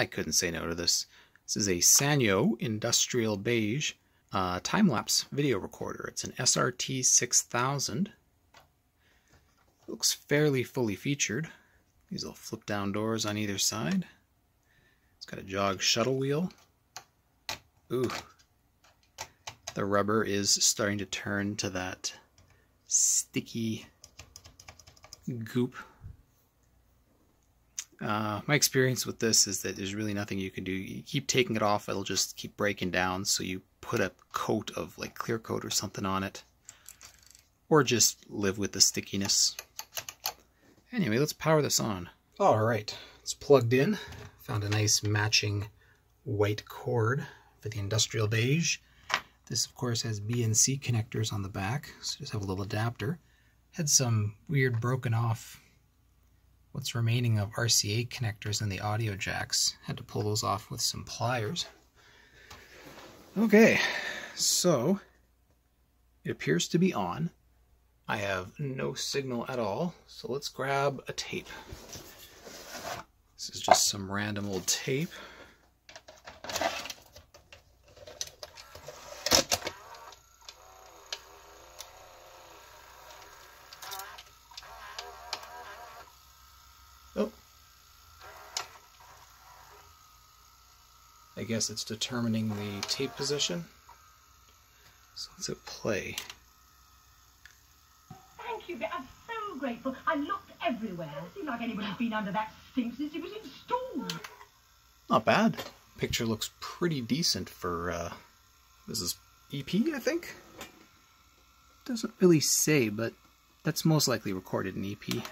I couldn't say no to this. This is a Sanyo Industrial Beige time-lapse video recorder. It's an SRT 6000. Looks fairly fully featured. These little flip-down doors on either side. It's got a jog shuttle wheel. Ooh, the rubber is starting to turn to that sticky goop. My experience with this is that there's really nothing you can do. You keep taking it off, it'll just keep breaking down, so you put a coat of like clear coat or something on it, or just live with the stickiness. Anyway, let's power this on. All right, it's plugged in. Found a nice matching white cord for the industrial beige. This of course has BNC connectors on the back, so just have a little adapter. Had some weird broken off what's remaining of RCA connectors in the audio jacks. Had to pull those off with some pliers. Okay, so it appears to be on. I have no signal at all, so let's grab a tape. This is just some random old tape. Oh. I guess it's determining the tape position. So let's hit play. Thank you, I'm so grateful. I looked everywhere. It seemed like anybody's been under that stink since it was installed. Not bad. Picture looks pretty decent for, this is EP, I think? Doesn't really say, but that's most likely recorded in EP.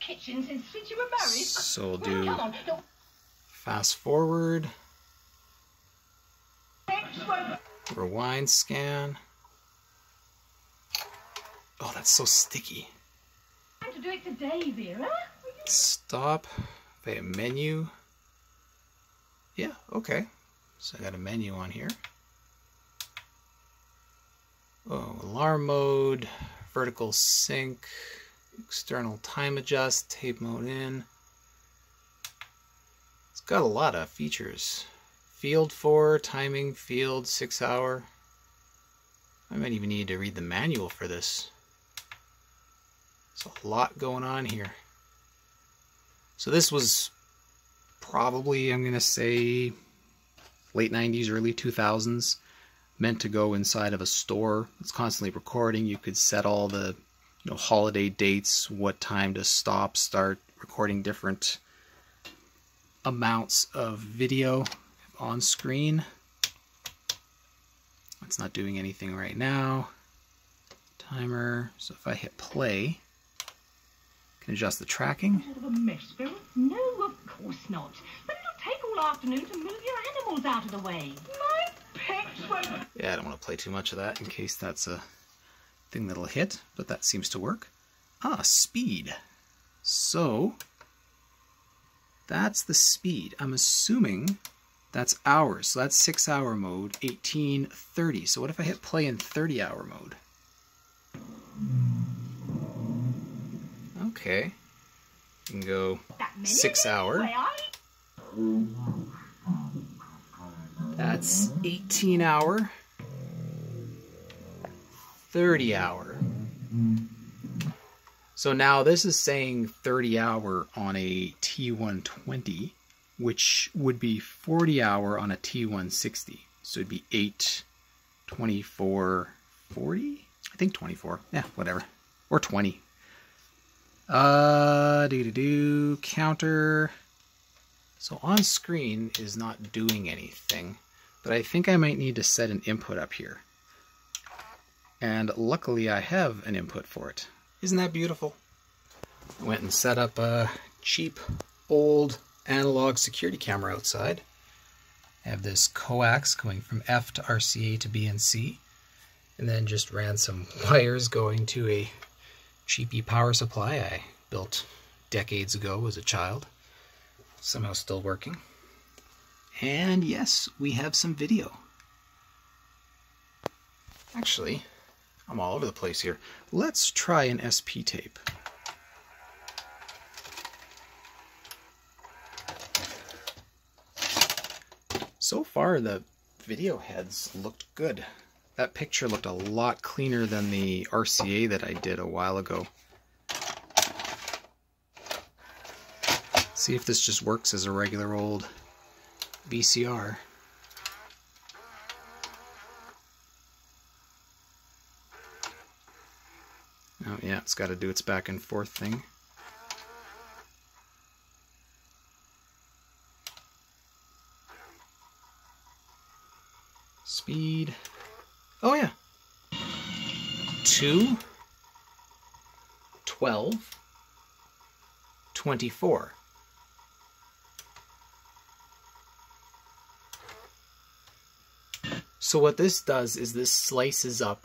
Kitchen since you were married. So we'll do fast forward, rewind scan. Oh, that's so sticky. Time to do it today, Vera. Stop. Play a menu. Yeah, okay. So I got a menu on here. Oh, alarm mode, vertical sync. External time adjust, tape mode in. It's got a lot of features. Field 4, timing, field, 6 hour. I might even need to read the manual for this. There's a lot going on here. So this was probably, I'm gonna say, late 90s, early 2000s. Meant to go inside of a store. It's constantly recording. You could set all the holiday dates, what time to stop, start recording different amounts of video on screen. It's not doing anything right now. Timer. So if I hit play, I can adjust the tracking. No, of course not. But it'll take all afternoon to move your animals out of the way. My pets won't. Yeah, I don't want to play too much of that in case that's a thing that'll hit, but that seems to work. Ah, speed. So that's the speed. I'm assuming that's hours. So that's 6 hour mode, 18:30. So what if I hit play in 30-hour mode? Okay. You can go 6 hour. That's 18-hour. 30-hour. So now this is saying 30-hour on a T120, which would be 40-hour on a T160. So it'd be 8, 24, 40? I think 24. Yeah, whatever. Or 20. Counter. So on screen is not doing anything, but I think I might need to set an input up here. And luckily I have an input for it. Isn't that beautiful? I went and set up a cheap old analog security camera outside. I have this coax going from F to RCA to BNC, and then just ran some wires going to a cheapy power supply I built decades ago as a child. Somehow still working. And yes, we have some video. Actually, I'm all over the place here. Let's try an SP tape. So far the video heads looked good. That picture looked a lot cleaner than the RCA that I did a while ago. See if this just works as a regular old VCR. Oh yeah, it's got to do its back and forth thing. Speed. Oh yeah. 2, 12, 24. So what this does is this slices up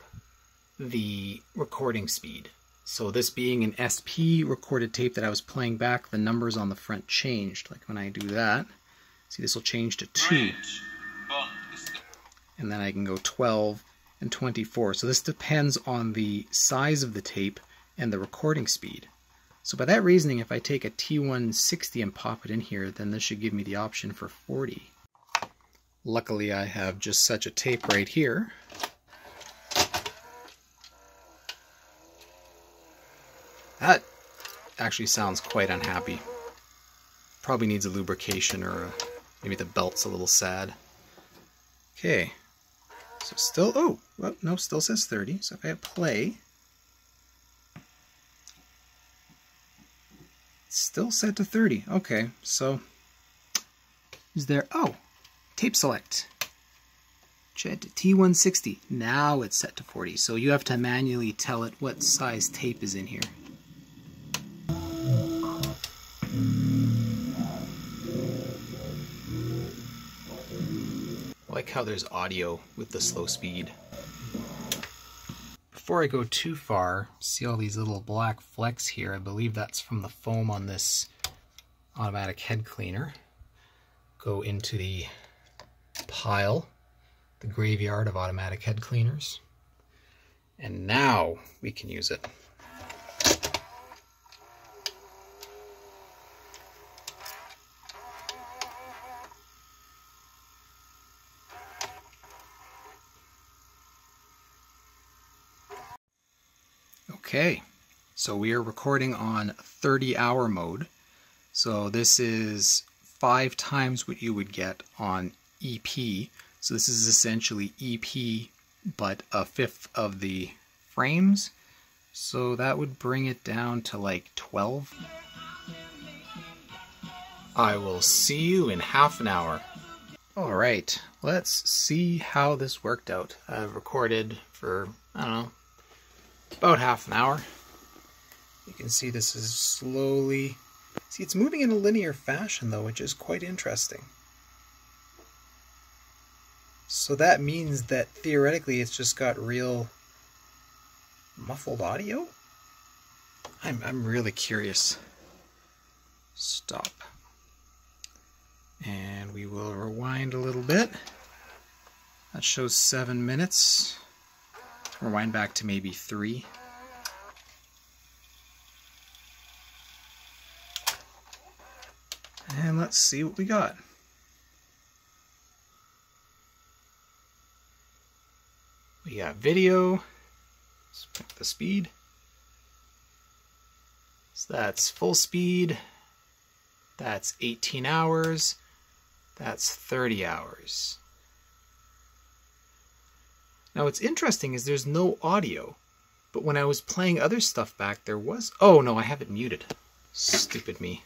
the recording speed. So this being an SP recorded tape that I was playing back, the numbers on the front changed. Like when I do that, see, this will change to 2. And then I can go 12 and 24. So this depends on the size of the tape and the recording speed. So by that reasoning, if I take a T160 and pop it in here, then this should give me the option for 40. Luckily, I have just such a tape right here. That actually sounds quite unhappy. Probably needs a lubrication, or maybe the belt's a little sad. Okay, so still, oh, well, no, still says 30. So if I hit play, it's still set to 30. Okay, so is there, oh, tape select, T160, now it's set to 40, so you have to manually tell it what size tape is in here. I like how there's audio with the slow speed. Before I go too far, see all these little black flecks here? I believe that's from the foam on this automatic head cleaner. Go into the pile, the graveyard of automatic head cleaners, and now we can use it. Okay, so we are recording on 30-hour mode, so this is 5 times what you would get on EP, so this is essentially EP but a 1/5 of the frames, so that would bring it down to like 12. I will see you in half an hour. Alright, let's see how this worked out. I've recorded for, I don't know, about half an hour. You can see this is slowly, see, it's moving in a linear fashion though, which is quite interesting. So that means that theoretically it's just got real muffled audio? I'm really curious. Stop. And we will rewind a little bit. That shows 7 minutes. Rewind back to maybe 3. And let's see what we got. We got video, let's pick the speed, so that's full speed, that's 18 hours, that's 30 hours. Now what's interesting is there's no audio, but when I was playing other stuff back there was, oh no, I have it muted, stupid me.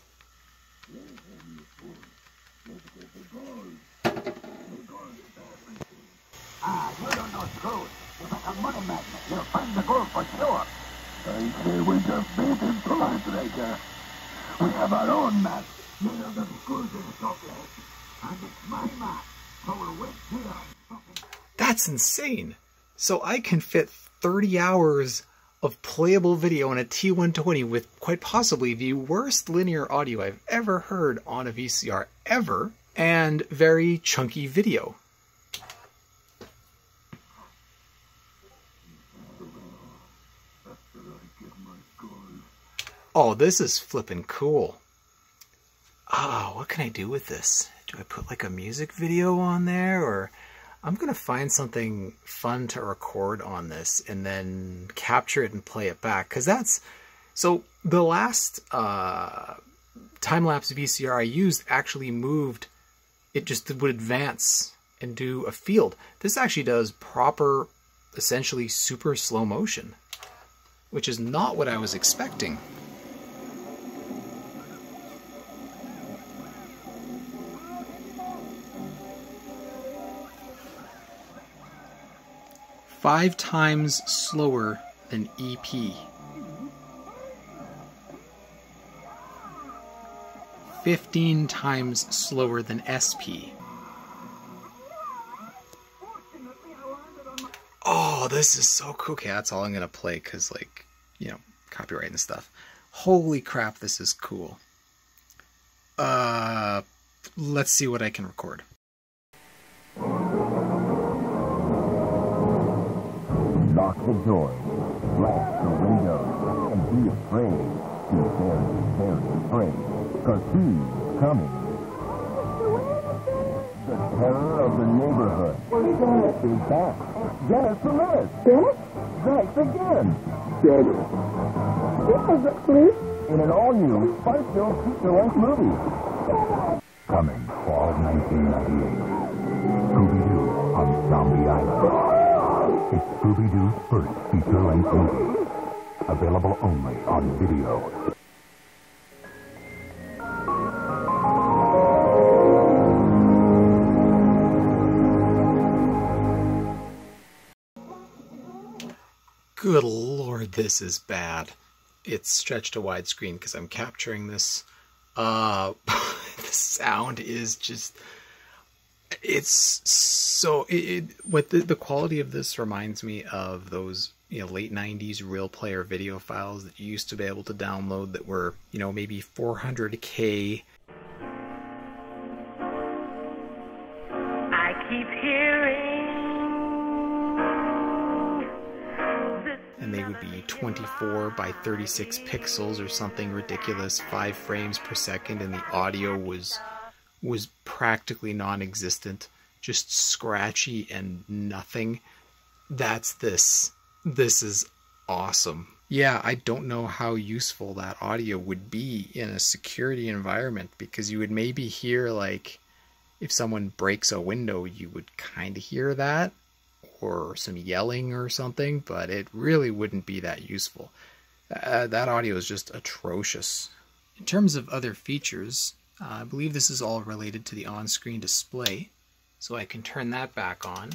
That's insane! So I can fit 30 hours of playable video on a T120 with quite possibly the worst linear audio I've ever heard on a VCR ever, and very chunky video. Oh, this is flippin' cool. Ah, what can I do with this? do I put like a music video on there, or I'm gonna find something fun to record on this and then capture it and play it back, because that's so the last time-lapse VCR I used actually moved. It just would advance and do a field. This actually does proper, essentially super slow motion, which is not what I was expecting. Five times slower than EP. 15 times slower than SP. Oh, this is so cool. Okay, that's all I'm gonna play, because, like, you know, copyright and stuff. Holy crap, this is cool. Let's see what I can record. Lock the doors, blast the windows, and be afraid. Be very, very afraid, because he's coming. The terror of the neighborhood is back. Dennis the list. Dennis? Dennis again. Dennis. This is a clue. In an all-new, spice-filled, feature-length movie. Coming fall 1998. Scooby-Doo on Zombie Island. It's Scooby-Doo's first feature-length movie. Available only on video. Good lord, this is bad. It's stretched to widescreen because I'm capturing this. The sound is just... It's so what the quality of this reminds me of those, you know, late 90s reel player video files that you used to be able to download that were, you know, maybe 400K. I keep hearing this, and they would be 24 by 36 pixels or something ridiculous, 5 frames per second, and the audio was practically non-existent, just scratchy and nothing. That's this. This is awesome. Yeah, I don't know how useful that audio would be in a security environment, because you would maybe hear, like, if someone breaks a window, you would kind of hear that, or some yelling or something, but it really wouldn't be that useful. That audio is just atrocious. In terms of other features, I believe this is all related to the on-screen display, so I can turn that back on,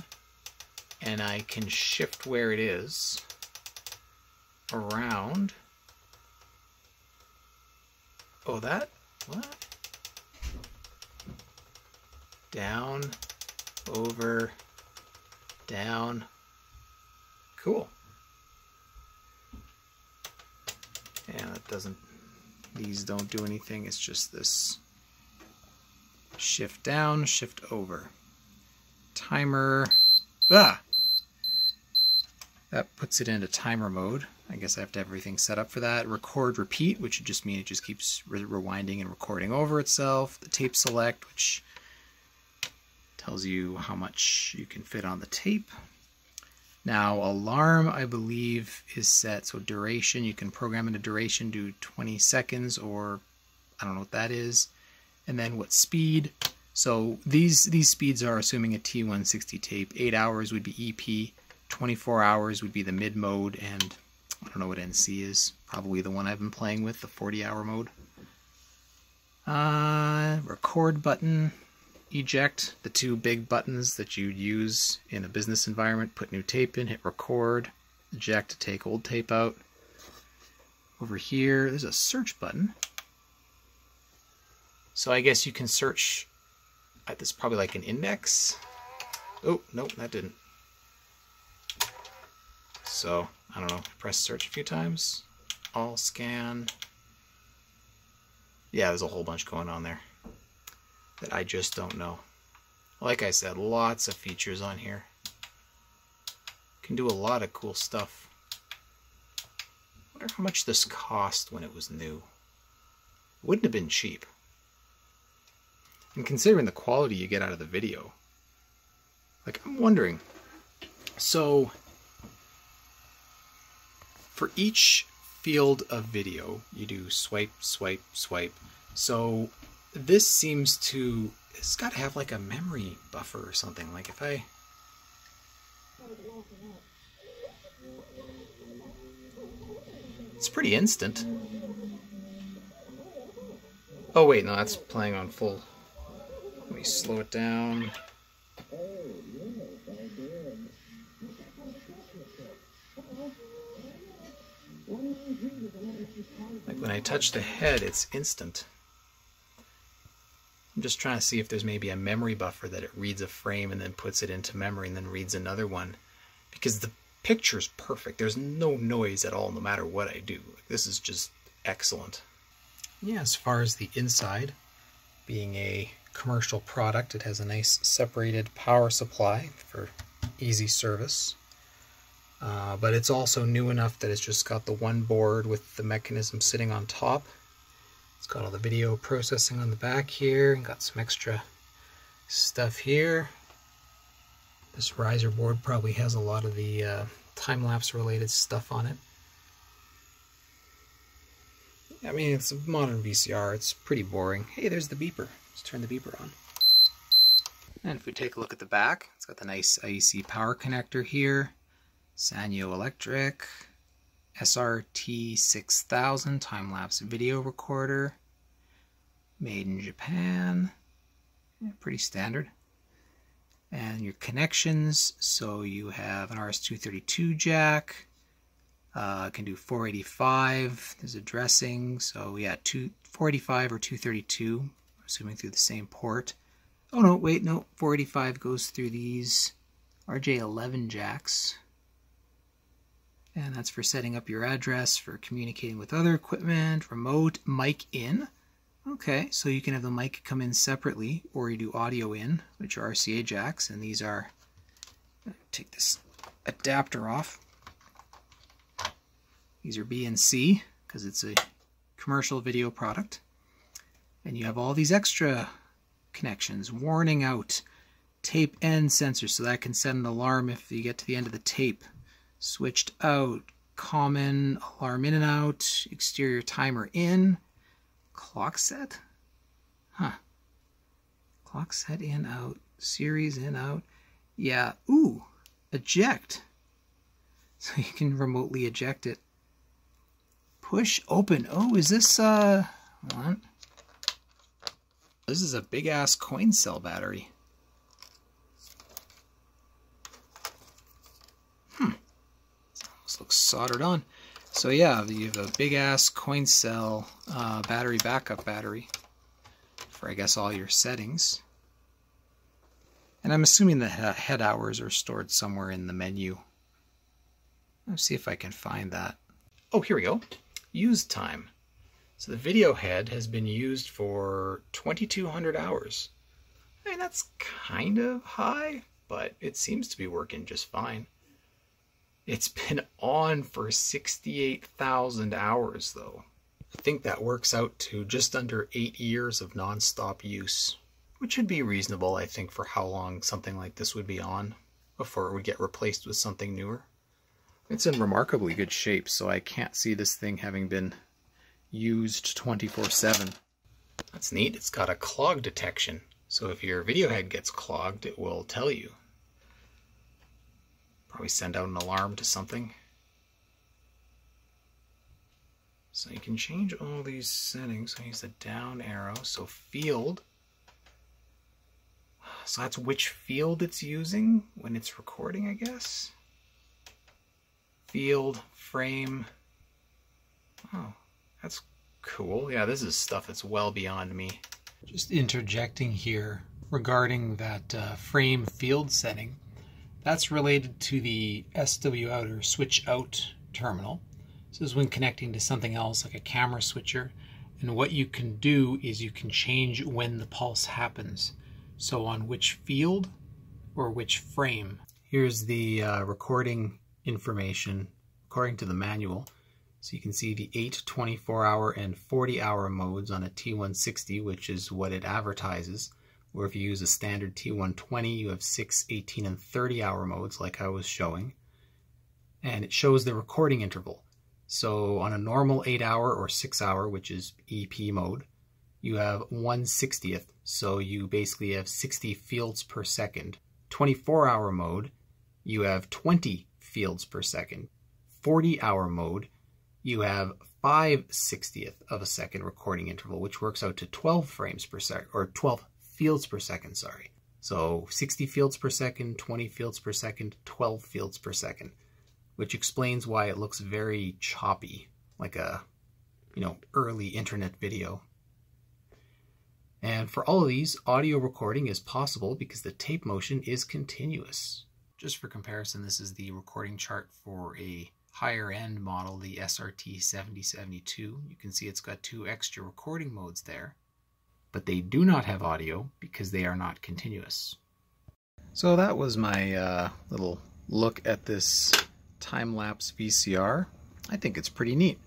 and I can shift where it is around. Oh, that? What? Down, over, down. Cool. And it doesn't, these don't do anything, it's just this. Shift down, shift over. Timer. Ah! That puts it into timer mode. I guess I have to have everything set up for that. Record, repeat, which would just mean it just keeps rewinding and recording over itself. The tape select, which tells you how much you can fit on the tape. Now, alarm, I believe, is set. So duration, you can program into duration, do 20 seconds, or I don't know what that is. And then what speed? So these speeds are assuming a T160 tape. 8 hours would be EP, 24 hours would be the mid mode, and I don't know what NC is. Probably the one I've been playing with, the 40-hour mode. Record button, eject, the two big buttons that you'd use in a business environment. Put new tape in, hit record, eject to take old tape out. Over here, there's a search button. So I guess you can search at this, probably like an index. Oh, nope, that didn't. So, I don't know, press search a few times. All scan. Yeah, there's a whole bunch going on there that I just don't know. Like I said, lots of features on here. Can do a lot of cool stuff. I wonder how much this cost when it was new. Wouldn't have been cheap. And considering the quality you get out of the video, like, I'm wondering, so for each field of video, you do swipe, swipe, swipe. So this seems to, it's got to have like a memory buffer or something. Like if I, it's pretty instant. Oh wait, no, that's playing on full. Let me slow it down. Like when I touch the head, it's instant. I'm just trying to see if there's maybe a memory buffer that it reads a frame and then puts it into memory and then reads another one. Because the picture's perfect. There's no noise at all no matter what I do. This is just excellent. Yeah, as far as the inside, being a commercial product, it has a nice separated power supply for easy service. But it's also new enough that it's just got the one board with the mechanism sitting on top. It's got all the video processing on the back here, and got some extra stuff here. This riser board probably has a lot of the time-lapse related stuff on it. I mean, it's a modern VCR, it's pretty boring. Hey, there's the beeper. Let's turn the beeper on. And if we take a look at the back, it's got the nice IEC power connector here. Sanyo electric, SRT 6000 time-lapse video recorder, made in Japan, yeah, pretty standard. And your connections, so you have an RS-232 jack, can do 485, there's addressing, so yeah, 485 or 232, I'm assuming through the same port. Oh no, wait, no, 485 goes through these RJ-11 jacks. And that's for setting up your address, for communicating with other equipment, remote, mic in. Okay, so you can have the mic come in separately, or you do audio in, which are RCA jacks, and these are, take this adapter off. These are BNC, because it's a commercial video product. And you have all these extra connections, warning out, tape end sensor, so that can set an alarm if you get to the end of the tape. Switched out, common, alarm in and out, exterior timer in, clock set, clock set in, out, series in, out, yeah, ooh, eject, so you can remotely eject it, push, open, oh, is this, hold on, this is a big ass coin cell battery. Looks soldered on. So yeah, you have a big ass coin cell battery, backup battery for I guess all your settings. And I'm assuming the head hours are stored somewhere in the menu. Let's see if I can find that. Oh, here we go. Use time. So the video head has been used for 2,200 hours. I mean, that's kind of high, but it seems to be working just fine. It's been on for 68,000 hours though. I think that works out to just under 8 years of non-stop use, which would be reasonable, I think, for how long something like this would be on before it would get replaced with something newer. It's in remarkably good shape, so I can't see this thing having been used 24/7. That's neat. It's got a clog detection. So if your video head gets clogged, it will tell you. Probably send out an alarm to something. So you can change all these settings. I use the down arrow. So field. So that's which field it's using when it's recording, I guess. Field, frame. Oh, that's cool. Yeah, this is stuff that's well beyond me. Just interjecting here regarding that frame field setting. That's related to the SW out or switch out terminal. This is when connecting to something else like a camera switcher. And what you can do is you can change when the pulse happens. So on which field or which frame. Here's the recording information according to the manual. So you can see the 8, 24 hour and 40 hour modes on a T160, which is what it advertises. where if you use a standard T120, you have 6, 18, and 30-hour modes like I was showing. And it shows the recording interval. So on a normal 8-hour or 6-hour, which is EP mode, you have 1/60th. So you basically have 60 fields per second. 24-hour mode, you have 20 fields per second. 40-hour mode, you have 5/60th of a second recording interval, which works out to 12 frames per second, or 12 fields per second, sorry. So 60 fields per second, 20 fields per second, 12 fields per second, which explains why it looks very choppy, like a, you know, early internet video. And for all of these, audio recording is possible because the tape motion is continuous. Just for comparison, this is the recording chart for a higher-end model, the SRT 7072. You can see it's got 2 extra recording modes there, but they do not have audio because they are not continuous. So that was my little look at this time-lapse VCR. I think it's pretty neat.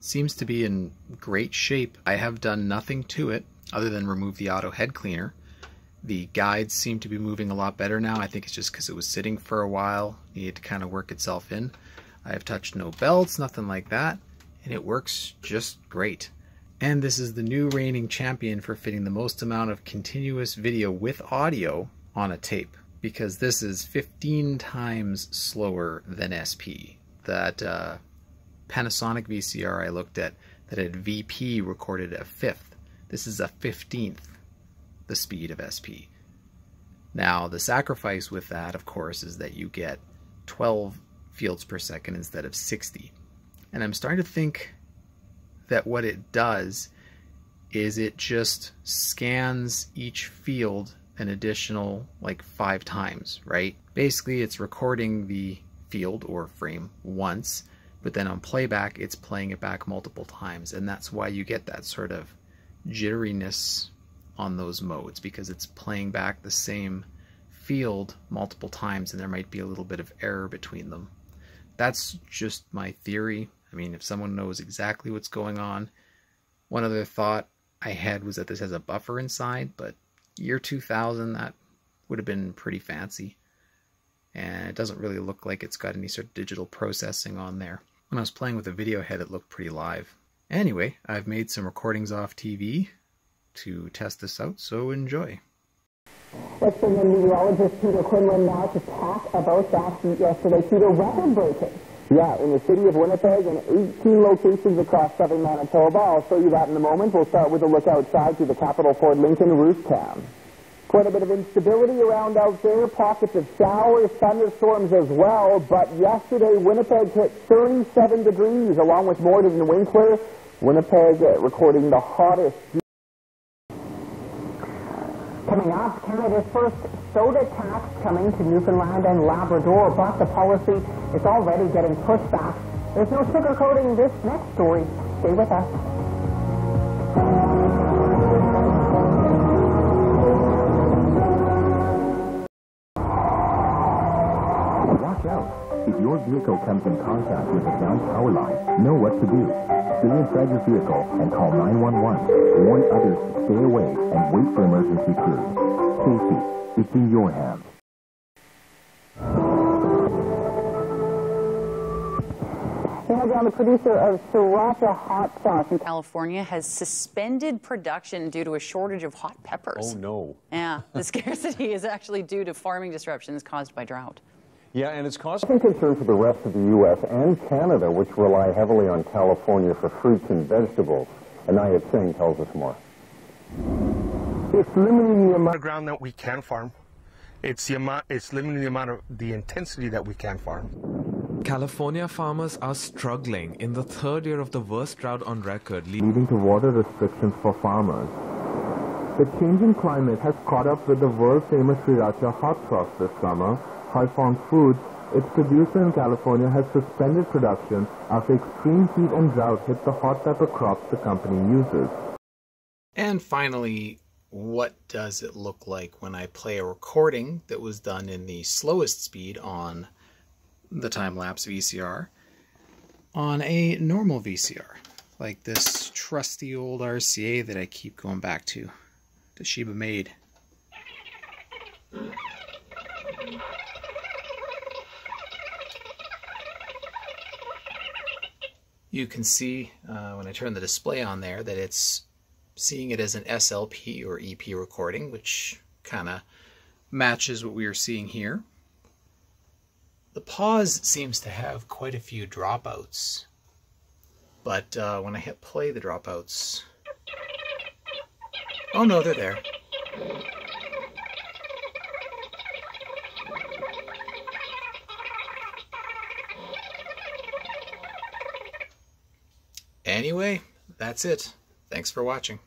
Seems to be in great shape. I have done nothing to it other than remove the auto head cleaner. The guides seem to be moving a lot better now. I think it's just because it was sitting for a while, needed to kind of work itself in. I have touched no belts, nothing like that, and it works just great. And this is the new reigning champion for fitting the most amount of continuous video with audio on a tape, because this is 15 times slower than SP. That Panasonic VCR I looked at that had VP recorded a 5th. This is a 15th. The speed of SP. Now the sacrifice with that, of course, is that you get 12 fields per second instead of 60. And I'm starting to think that what it does is it just scans each field an additional like 5 times, right? Basically it's recording the field or frame once, but then on playback it's playing it back multiple times, and that's why you get that sort of jitteriness on those modes, because it's playing back the same field multiple times and there might be a little bit of error between them. That's just my theory. I mean, if someone knows exactly what's going on. One other thought I had was that this has a buffer inside, but year 2000, that would have been pretty fancy. And it doesn't really look like it's got any sort of digital processing on there. When I was playing with the video head, it looked pretty live. Anyway, I've made some recordings off TV to test this out, so enjoy. Let's bring in meteorologist Peter Quinlan now to talk about that heat yesterday. Peter, record breaking. Yeah, in the city of Winnipeg and 18 locations across southern Manitoba. I'll show you that in a moment. We'll start with a look outside to the capital Fort Lincoln roof town. Quite a bit of instability around out there, pockets of showers, thunderstorms as well, but yesterday Winnipeg hit 37 degrees along with Morton and Winkler. Winnipeg recording the hottest. Coming up, Canada's first soda tax coming to Newfoundland and Labrador, but the policy is already getting pushed back. There's no sugarcoating this next story. Stay with us. Watch out. If your vehicle comes in contact with a downed power line, know what to do. Stay inside your vehicle and call 911. Warn others to stay away and wait for emergency crews. Safety is in your hands. The producer of Sriracha hot sauce in California has suspended production due to a shortage of hot peppers. Oh, no. Yeah, the scarcity is actually due to farming disruptions caused by drought. Yeah, and it's causing concern for the rest of the U.S. and Canada, which rely heavily on California for fruits and vegetables. And Anaya Singh tells us more. It's limiting the amount of ground that we can farm. It's limiting the amount of the intensity that we can farm. California farmers are struggling in the 3rd year of the worst drought on record, leading to water restrictions for farmers. The changing climate has caught up with the world-famous Sriracha hot sauce this summer. Huy Fong Foods, its producer in California, has suspended production after extreme heat and drought hit the hot pepper crops the company uses. And finally, what does it look like when I play a recording that was done in the slowest speed on the time-lapse VCR on a normal VCR, like this trusty old RCA that I keep going back to? Toshiba made. You can see when I turn the display on there that it's seeing it as an SLP or EP recording, which kind of matches what we are seeing here. The pause seems to have quite a few dropouts, but when I hit play, the dropouts... Oh no, they're there. Anyway, that's it. Thanks for watching.